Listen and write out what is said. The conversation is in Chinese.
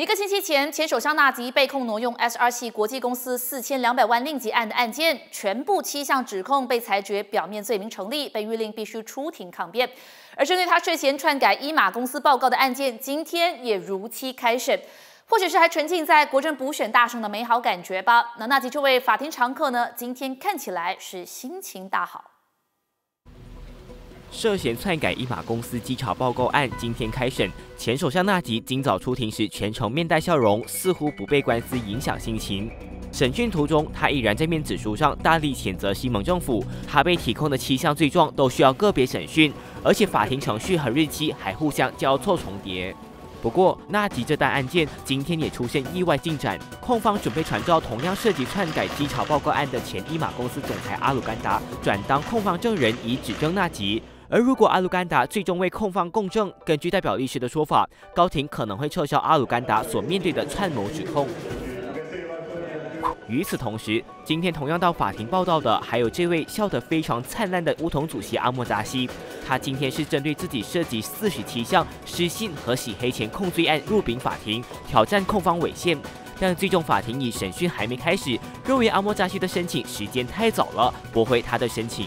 一个星期前，前首相纳吉被控挪用 SRC 国际公司4200万令吉案的案件，全部7项指控被裁决表面罪名成立，被谕令必须出庭抗辩。而针对他涉嫌篡改伊马公司报告的案件，今天也如期开审。 或许是还沉浸在国政补选大胜的美好感觉吧。那纳吉这位法庭常客呢，今天看起来是心情大好。涉嫌篡改伊马公司稽查报告案今天开审，前首相纳吉今早出庭时全程面带笑容，似乎不被官司影响心情。审讯途中，他依然在面子书上大力谴责西盟政府。他被提控的7项罪状都需要个别审讯，而且法庭程序和日期还互相交错重叠。 不过，纳吉这单案件今天也出现意外进展，控方准备传召同样涉及篡改稽查报告案的前伊马公司总裁阿鲁甘达转当控方证人，以指证纳吉。而如果阿鲁甘达最终为控方供证，根据代表律师的说法，高庭可能会撤销阿鲁甘达所面对的串谋指控。 与此同时，今天同样到法庭报道的还有这位笑得非常灿烂的巫统主席阿莫扎西。他今天是针对自己涉及47项失信和洗黑钱控罪案入禀法庭，挑战控方违宪。但最终法庭以审讯还没开始，认为阿莫扎西的申请时间太早了，驳回他的申请。